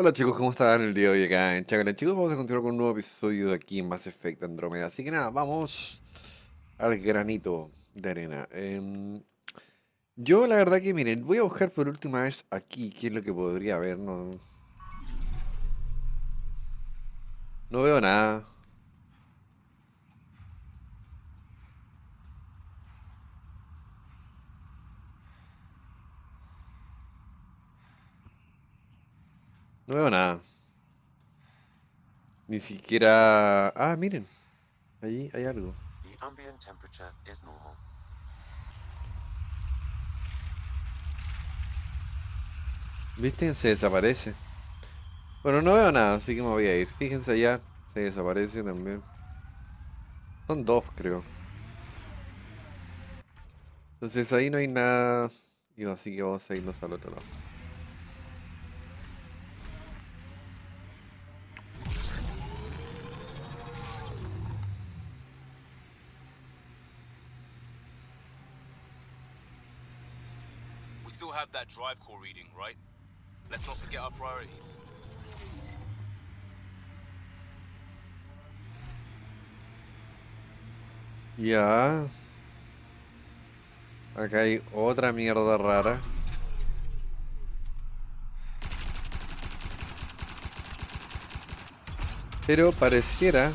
Hola chicos, ¿cómo están? El día de hoy acá en Chacalán, chicos, vamos a continuar con un nuevo episodio de aquí en Mass Effect Andromeda. Así que nada, vamos al granito de arena. Yo la verdad que miren, voy a buscar por última vez aquí qué es lo que podría haber. No veo nada. No veo nada. Ni siquiera... Ah, miren. Allí hay algo. The ambient temperature is normal. ¿Viste? Se desaparece. Bueno, no veo nada, así que me voy a ir. Fíjense allá. Se desaparece también. Son dos, creo. Entonces ahí no hay nada. Y así que vamos a irnos al otro lado. Have that drive core reading, right? Let's not forget our priorities. Ya. Acá hay otra mierda rara. Pero pareciera...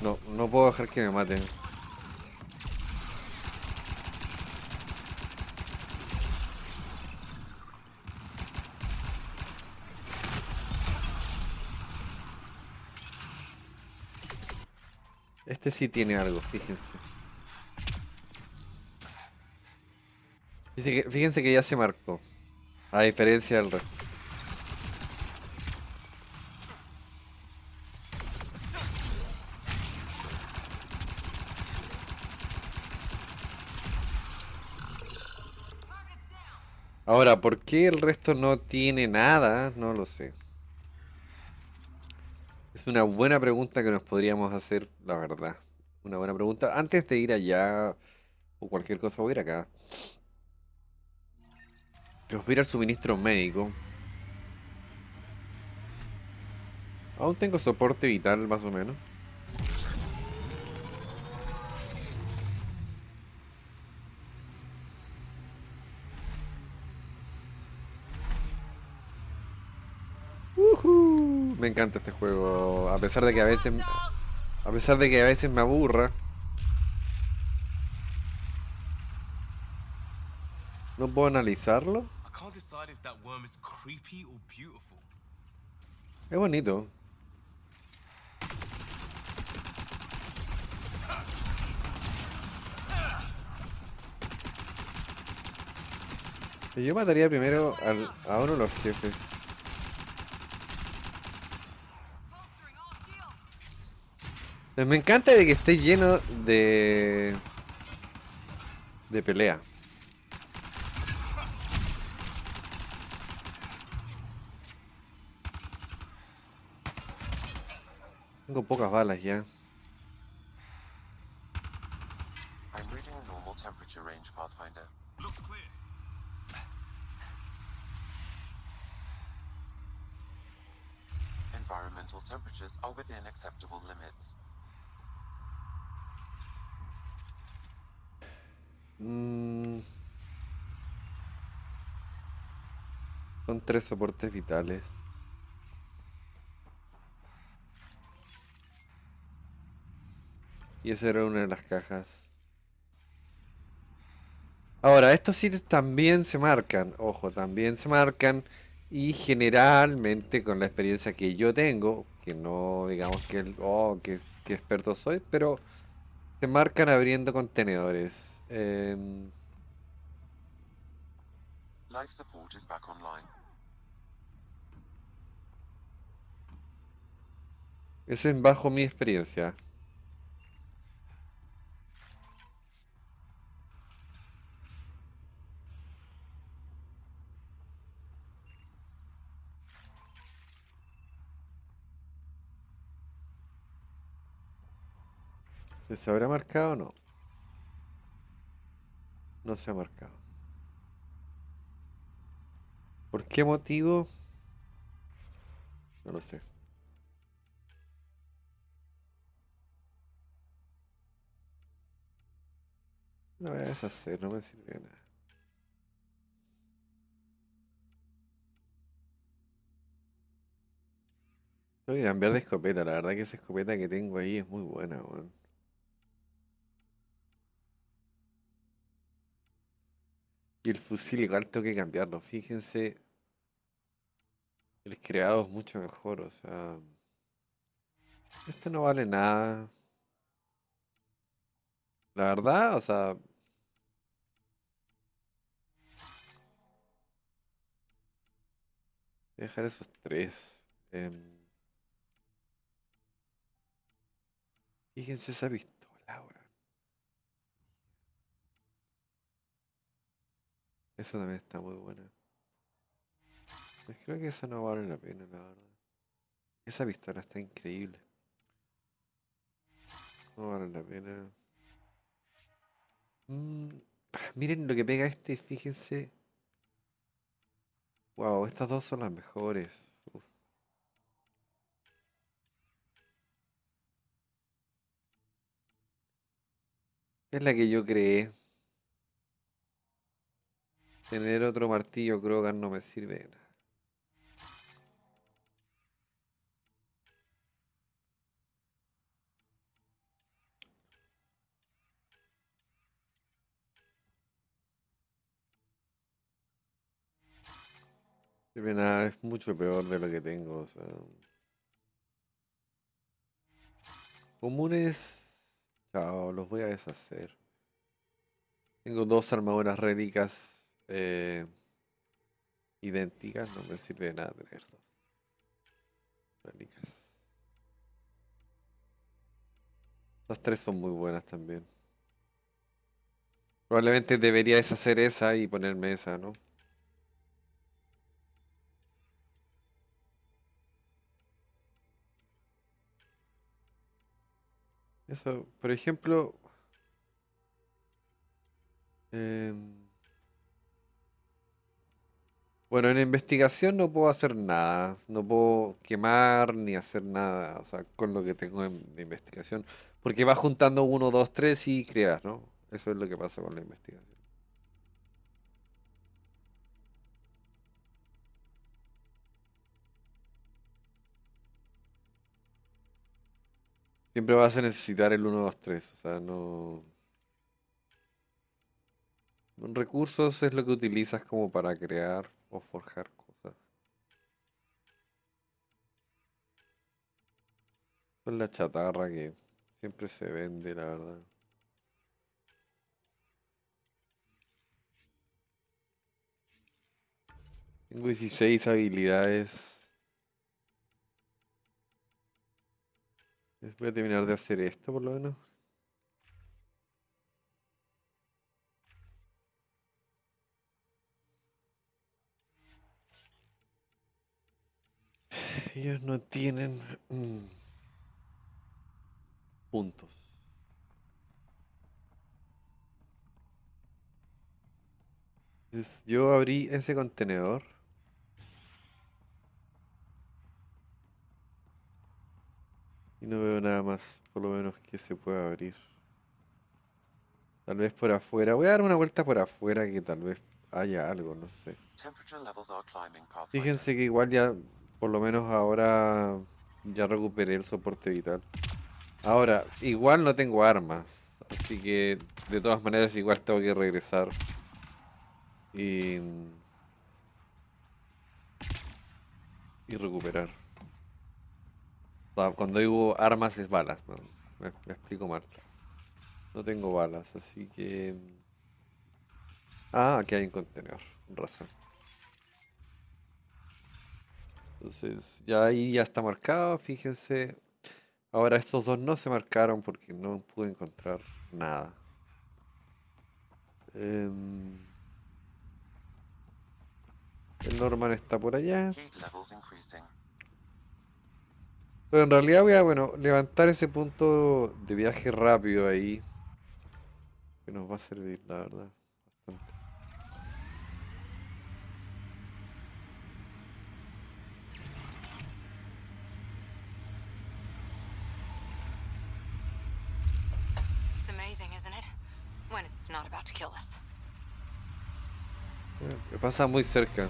No puedo dejar que me maten. Este sí tiene algo, fíjense. Fíjense que ya se marcó. A diferencia del resto. Ahora, ¿por qué el resto no tiene nada? No lo sé. Es una buena pregunta que nos podríamos hacer, la verdad. Una buena pregunta. Antes de ir allá o cualquier cosa, voy a ir acá. Nos voy a ir al suministro médico. Aún tengo soporte vital, más o menos. Me encanta este juego, a pesar de que a veces me aburra. No puedo analizarlo. Es bonito. Yo mataría primero a uno de los jefes. Me encanta de que esté lleno de pelea. Tengo pocas balas ya. I'm reading a normal temperature range, Pathfinder. Looks clear. Environmental temperatures are within acceptable limits. Son tres soportes vitales. Y esa era una de las cajas. Ahora, estos sitios también se marcan. Ojo, también se marcan. Y generalmente con la experiencia que yo tengo, que no digamos que qué experto soy, pero se marcan abriendo contenedores. Life support is back online. Es en bajo mi experiencia. ¿Se habrá marcado o no? No se ha marcado. ¿Por qué motivo? No lo sé. No voy a deshacer, no me sirve de nada. Tengo que cambiar de escopeta, la verdad que esa escopeta que tengo ahí es muy buena, weón. Y el fusil igual tengo que cambiarlo, fíjense. El creado es mucho mejor, o sea... Esto no vale nada. La verdad, o sea... Voy a dejar esos tres. Fíjense esa pistola, weón. Eso también está muy buena. Pues creo que eso no vale la pena, la verdad. Esa pistola está increíble. No vale la pena. Miren lo que pega este, fíjense. Wow, estas dos son las mejores. Uf. Es la que yo creé. Tener otro martillo Krogan no me sirve de nada. Sirve nada, es mucho peor de lo que tengo, o sea. Comunes, chao, los voy a deshacer. Tengo dos armaduras rélicas. Idénticas, no me sirve de nada tener dos rélicas. Las tres son muy buenas también. Probablemente debería deshacer esa y ponerme esa, ¿no? Eso, por ejemplo... Bueno, en investigación no puedo hacer nada, no puedo quemar ni hacer nada, o sea, con lo que tengo de investigación, porque va juntando 1, 2, 3 y creas, ¿no? Eso es lo que pasa con la investigación. Siempre vas a necesitar el 1, 2, 3, o sea, no... Recursos es lo que utilizas como para crear o forjar cosas. Son la chatarra que siempre se vende, la verdad. Tengo 16 habilidades. Voy a terminar de hacer esto por lo menos. Ellos no tienen puntos. Entonces, yo abrí ese contenedor. Y no veo nada más, por lo menos, que se pueda abrir. Tal vez por afuera. Voy a dar una vuelta por afuera que tal vez haya algo, no sé. Fíjense que igual ya... Por lo menos ahora ya recuperé el soporte vital. Ahora, igual no tengo armas. Así que de todas maneras igual tengo que regresar. Y recuperar. O sea, cuando digo armas es balas, ¿no? Me explico mal. No tengo balas, así que... Ah, aquí hay un contenedor. Razón. Entonces, ya ahí ya está marcado, fíjense. Ahora estos dos no se marcaron porque no pude encontrar nada. El Norman está por allá. Pero en realidad voy a, bueno, levantar ese punto de viaje rápido ahí. Que nos va a servir, la verdad. Bastante. Me pasa muy cerca.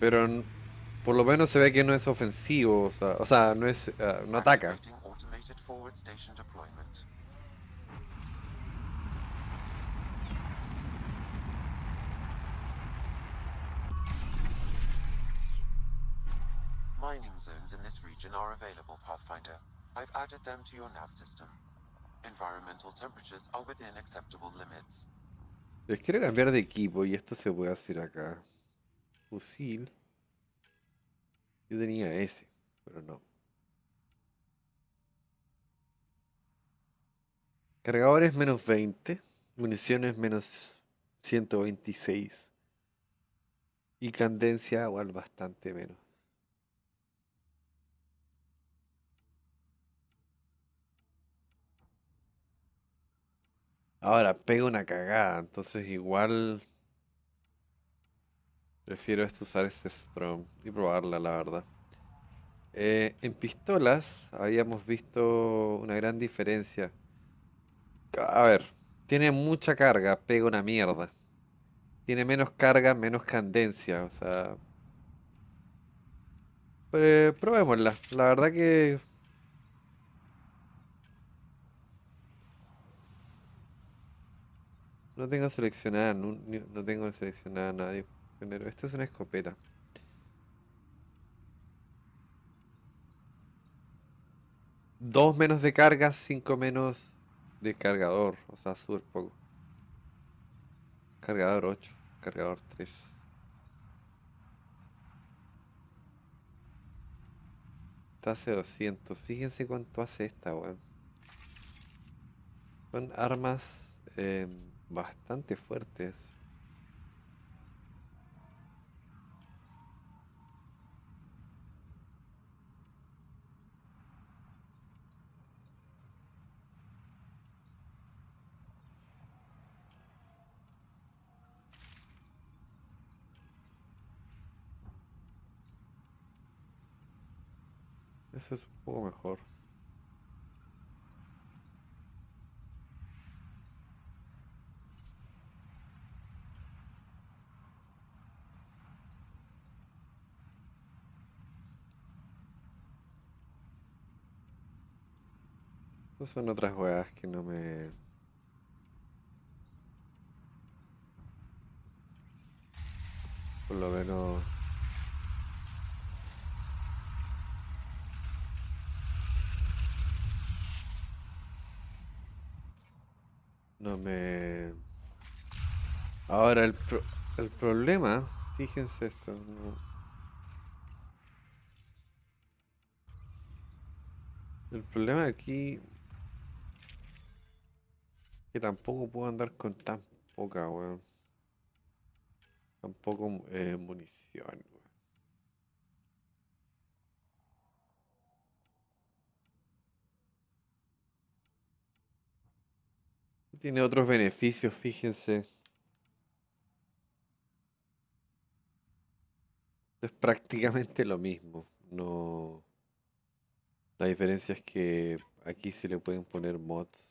Pero por lo menos se ve que no es ofensivo, o sea no es, no ataca. Mining zones in this region are available, Pathfinder. I've added them to your nav system. Environmental temperatures are within acceptable limits. Les quiero cambiar de equipo y esto se puede hacer acá. Fusil. Yo tenía ese, pero no. Cargadores menos 20, municiones menos 126 y candencia igual bastante menos. Ahora pega una cagada, entonces igual prefiero usar este Strom y probarla, la verdad. En pistolas habíamos visto una gran diferencia. A ver, tiene mucha carga, pega una mierda. Tiene menos carga, menos candencia, o sea... Pero probémosla, la verdad que... No tengo seleccionada, no tengo seleccionada a nadie. Primero, esta es una escopeta. Dos menos de carga, 5 menos de cargador. O sea, súper poco. Cargador 8, cargador 3. Esta hace 200. Fíjense cuánto hace esta, weón. Son armas... bastante fuertes. Eso es un poco mejor. Son otras weas que no me... Por lo menos... No me... Ahora el problema... Fíjense esto... No... El problema aquí... Que tampoco puedo andar con tan poca, weón. Tampoco munición, weón. Tiene otros beneficios, fíjense. Es prácticamente lo mismo. No. La diferencia es que aquí se le pueden poner mods.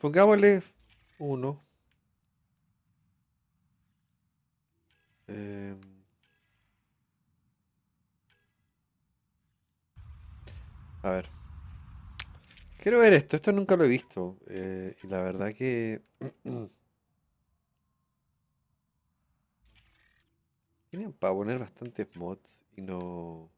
Pongámosle uno. A ver. Quiero ver esto. Esto nunca lo he visto. Y la verdad que... Tienen para poner bastantes mods y no...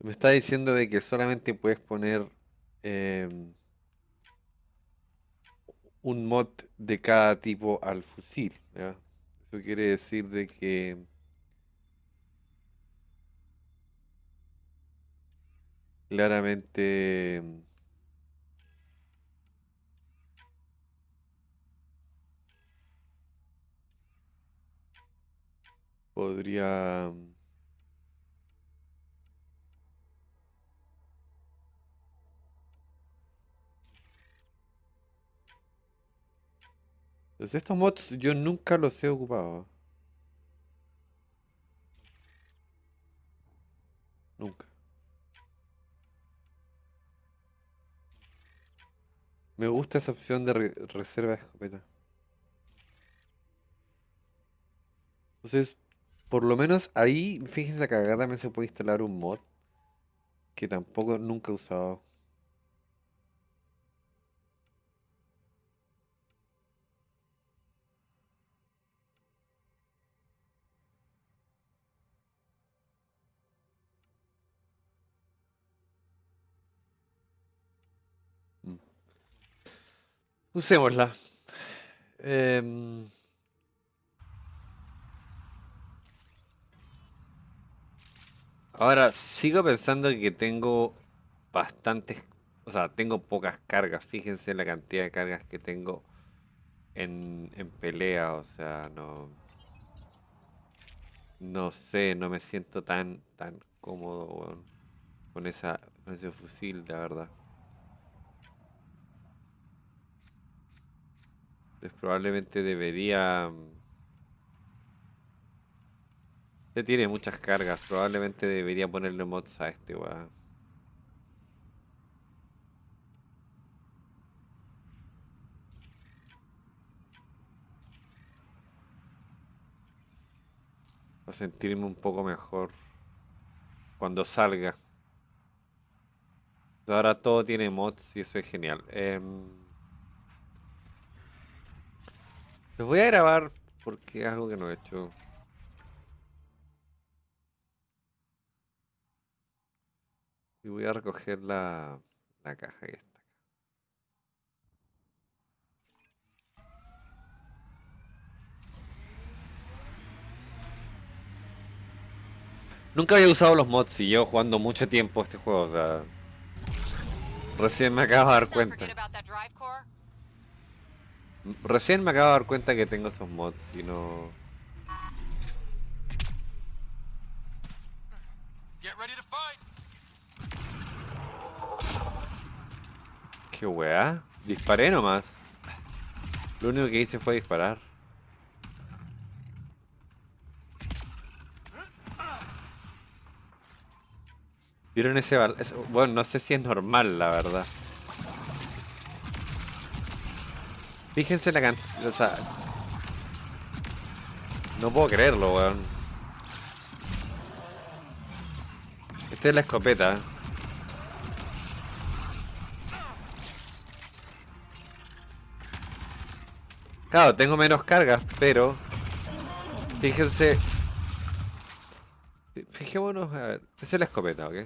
Me está diciendo de que solamente puedes poner un mod de cada tipo al fusil, ¿ya? Eso quiere decir de que Claramente... podría... Pues estos mods yo nunca los he ocupado. Nunca. Me gusta esa opción de reserva de escopeta. Entonces, por lo menos ahí, fíjense que acá también se puede instalar un mod que tampoco nunca he usado. Usémosla. Ahora, sigo pensando que tengo bastantes, o sea, tengo pocas cargas. Fíjense la cantidad de cargas que tengo en pelea, o sea, no sé, no me siento tan cómodo, bueno, con ese fusil, la verdad. Pues probablemente debería... Este tiene muchas cargas, probablemente debería ponerle mods a este, weón. Para sentirme un poco mejor cuando salga. Ahora todo tiene mods y eso es genial. Los voy a grabar porque es algo que no he hecho. Y voy a recoger la caja que está acá. Nunca había usado los mods y llevo jugando mucho tiempo este juego, o sea... Recién me acabo de dar cuenta. Recién me acabo de dar cuenta que tengo esos mods y no... Qué weá, disparé nomás. Lo único que hice fue disparar. ¿Vieron ese balance? Bueno, no sé si es normal, la verdad. Fíjense la cantidad, o sea... No puedo creerlo, weón. Esta es la escopeta. Claro, tengo menos cargas, pero... Fíjense... Fijémonos, a ver... Esta es la escopeta, ¿ok?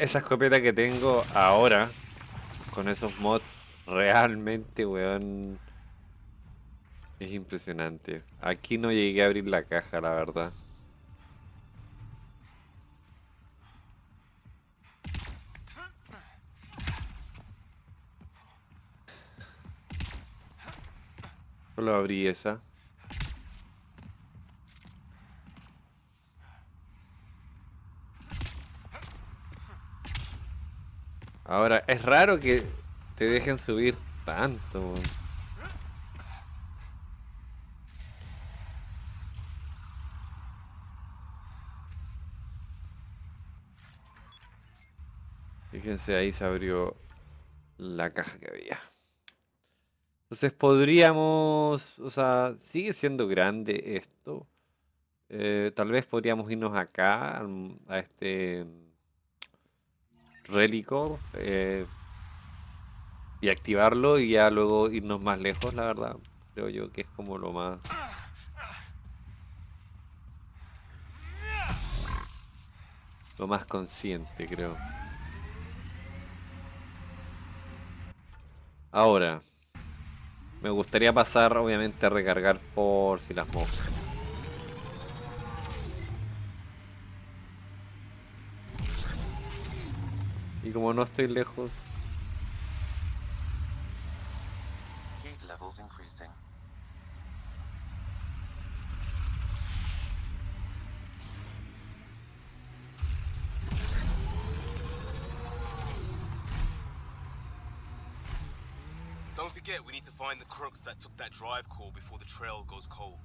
Esa escopeta que tengo ahora, con esos mods, realmente, weón, es impresionante. Aquí no llegué a abrir la caja, la verdad. Solo abrí esa. Ahora, es raro que te dejen subir tanto. Fíjense, ahí se abrió la caja que había. Entonces podríamos... O sea, sigue siendo grande esto. Tal vez podríamos irnos acá, a este... Relico, y activarlo y ya luego irnos más lejos, la verdad. Creo yo que es como lo más lo más consciente, creo. Ahora, me gustaría pasar, obviamente, a recargar por si las moscas. Y como no estoy lejos... Heat levels increasing. Don't forget, we need to find the crooks that took that drive core before the trail goes cold.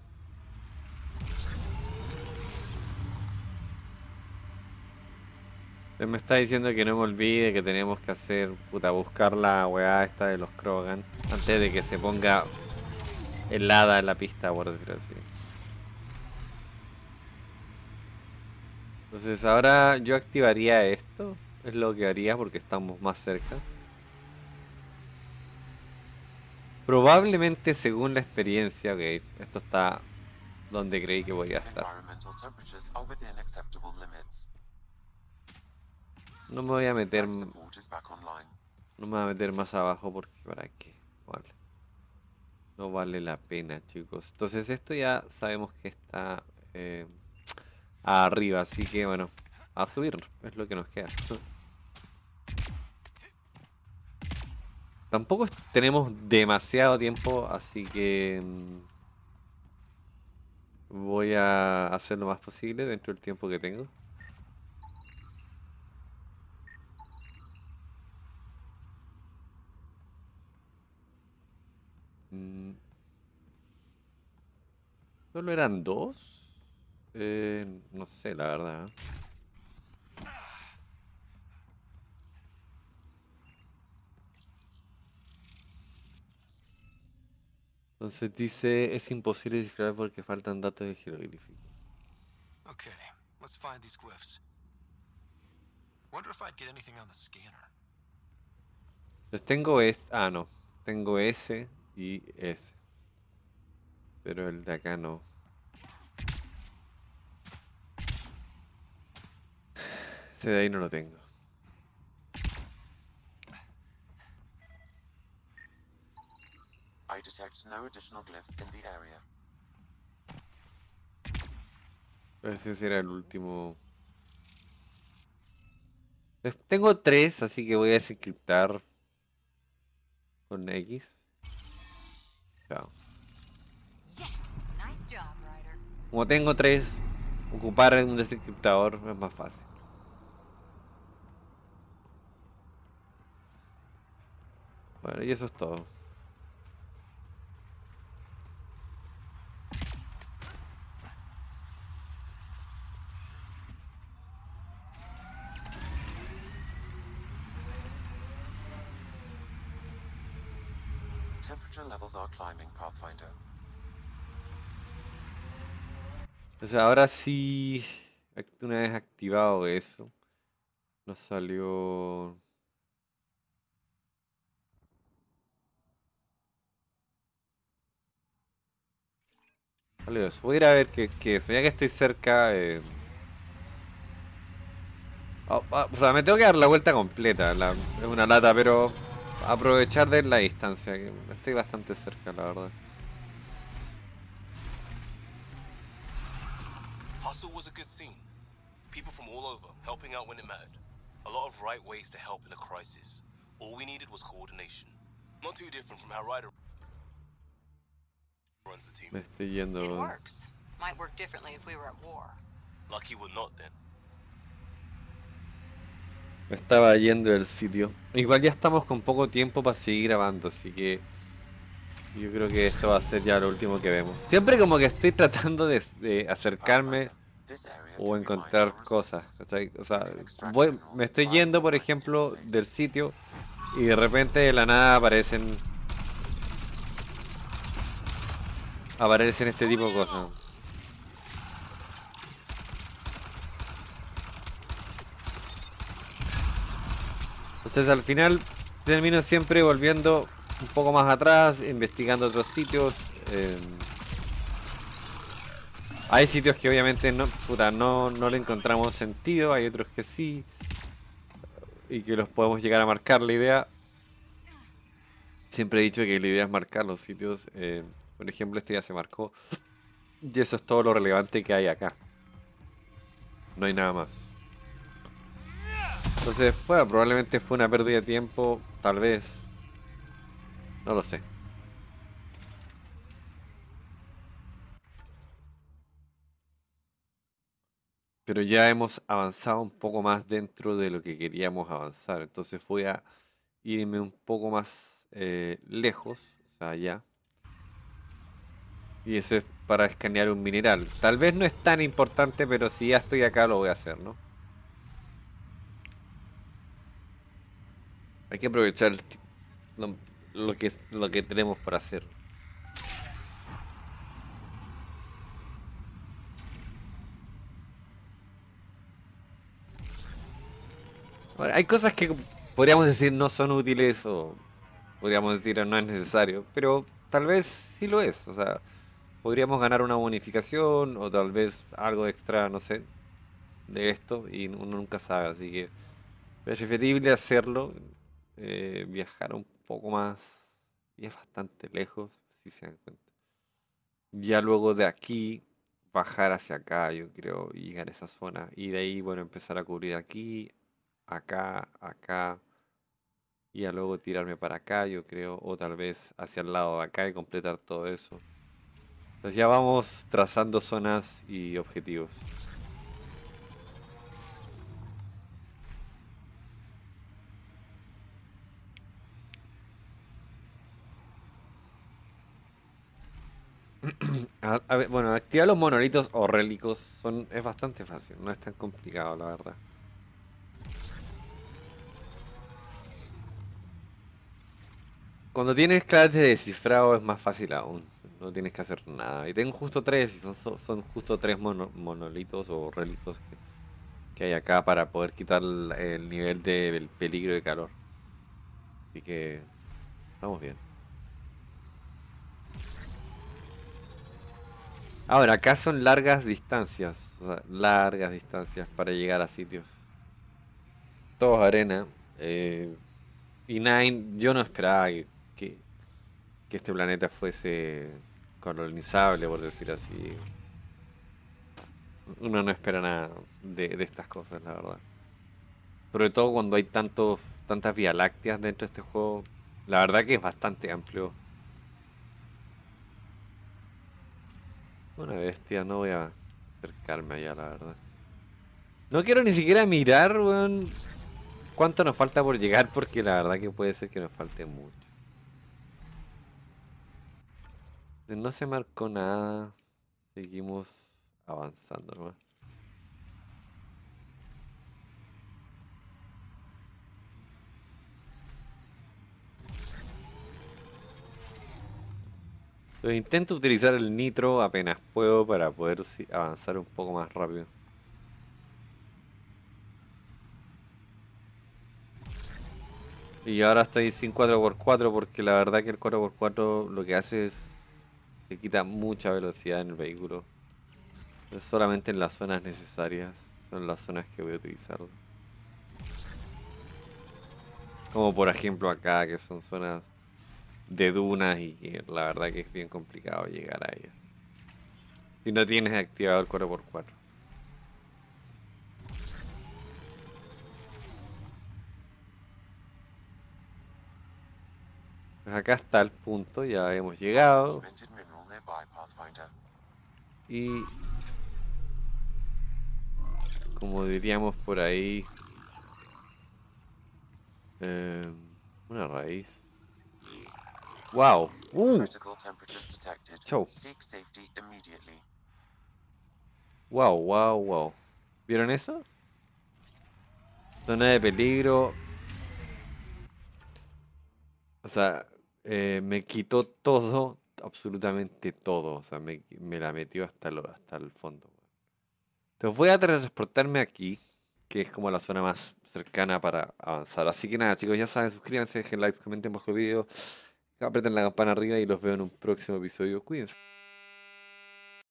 Me está diciendo que no me olvide que tenemos que hacer, puta, buscar la weá esta de los Krogan antes de que se ponga helada la pista, por decirlo así. Entonces ahora yo activaría esto, es lo que haría porque estamos más cerca. Probablemente, según la experiencia, ok, esto está donde creí que voy a estar. No me voy a meter... No me voy a meter más abajo porque... ¿Para qué? Vale. No vale la pena, chicos. Entonces esto ya sabemos que está arriba, así que bueno, a subir es lo que nos queda. Tampoco tenemos demasiado tiempo, así que voy a hacer lo más posible dentro del tiempo que tengo. ¿Solo eran dos? No sé, la verdad. Entonces dice, es imposible descifrar porque faltan datos de jeroglífico. Okay, let's find these glyphs. Wonder if I'd get anything on the scanner. Los tengo es, ah no, tengo S y S. Pero el de acá no. Ese de ahí no lo tengo. I detect no additional glyphs in the area. Ese será el último. Tengo tres, así que voy a desencriptar con X. Chao. Como tengo tres, ocupar un desencriptador es más fácil. Bueno, y eso es todo. Temperature levels are climbing, Pathfinder. O sea, ahora sí, una vez activado eso, nos salió... Salió eso. Voy a ir a ver qué es. Ya que estoy cerca... o sea, me tengo que dar la vuelta completa. Es una lata, pero aprovechar de la distancia. Que estoy bastante cerca, la verdad. Was a good scene. People from all over helping out when it mattered. A lot of right ways to help in a crisis. All we needed was coordination. Not too different from how Ryder runs the team. Me estoy yendo. It works. Might work differently if we were at war. Lucky we're not then. Me estaba yendo del sitio. Igual ya estamos con poco tiempo para seguir grabando, así que yo creo que esto va a ser ya lo último que vemos. Siempre como que estoy tratando de acercarme o encontrar cosas, o sea, me estoy yendo, por ejemplo, del sitio y de repente de la nada aparecen este tipo de cosas. Entonces al final termino siempre volviendo un poco más atrás, investigando otros sitios. Hay sitios que obviamente no, puta, no le encontramos sentido, hay otros que sí. Y que los podemos llegar a marcar. La idea, siempre he dicho que la idea es marcar los sitios. Por ejemplo, este ya se marcó. Y eso es todo lo relevante que hay acá. No hay nada más. Entonces, bueno, probablemente fue una pérdida de tiempo. Tal vez. No lo sé. Pero ya hemos avanzado un poco más dentro de lo que queríamos avanzar. Entonces voy a irme un poco más lejos, o sea, allá. Y eso es para escanear un mineral. Tal vez no es tan importante, pero si ya estoy acá lo voy a hacer, ¿no? Hay que aprovechar lo que tenemos para hacer. Hay cosas que podríamos decir no son útiles o podríamos decir no es necesario, pero tal vez sí lo es. O sea, podríamos ganar una bonificación o tal vez algo extra, no sé, de esto y uno nunca sabe. Así que es preferible hacerlo, viajar un poco más y es bastante lejos, si se dan cuenta. Ya luego de aquí, bajar hacia acá, yo creo, y llegar a esa zona y de ahí, bueno, empezar a cubrir aquí. Acá, acá. Y a luego tirarme para acá, yo creo. O tal vez hacia el lado de acá y completar todo eso. Entonces ya vamos trazando zonas y objetivos. Bueno, activar los monolitos o rélicos es bastante fácil. No es tan complicado, la verdad. Cuando tienes claves de descifrado es más fácil aún, no tienes que hacer nada. Y tengo justo 3, y son justo 3 monolitos o relictos que hay acá para poder quitar el nivel del peligro de calor. Así que estamos bien. Ahora, acá son largas distancias, o sea, largas distancias para llegar a sitios. Todo arena. Y Nine, yo no esperaba que este planeta fuese colonizable, por decir así. Uno no espera nada de estas cosas, la verdad. Sobre todo cuando hay tantas vías lácteas dentro de este juego. La verdad que es bastante amplio. Una bestia, no voy a acercarme allá, la verdad. No quiero ni siquiera mirar, weón, cuánto nos falta por llegar, porque la verdad que puede ser que nos falte mucho. No se marcó nada. Seguimos avanzando nomás. Entonces, intento utilizar el nitro apenas puedo para poder avanzar un poco más rápido. Y ahora estoy sin 4x4 porque la verdad que el 4x4 lo que hace es que quita mucha velocidad en el vehículo. Pero solamente en las zonas necesarias, son las zonas que voy a utilizar. Como por ejemplo acá, que son zonas de dunas y que la verdad que es bien complicado llegar a ellas si no tienes activado el 4x4. Pues acá está el punto, ya hemos llegado. Y como diríamos por ahí, una raíz. Wow. Chau. Wow, wow, wow. ¿Vieron eso? Zona de peligro. O sea, me quitó todo, absolutamente todo. O sea, me la metió hasta el fondo. Entonces voy a transportarme aquí, que es como la zona más cercana para avanzar. Así que nada, chicos, ya saben, suscríbanse, dejen likes, comenten bajo el video, apreten la campana arriba y los veo en un próximo episodio. Cuídense.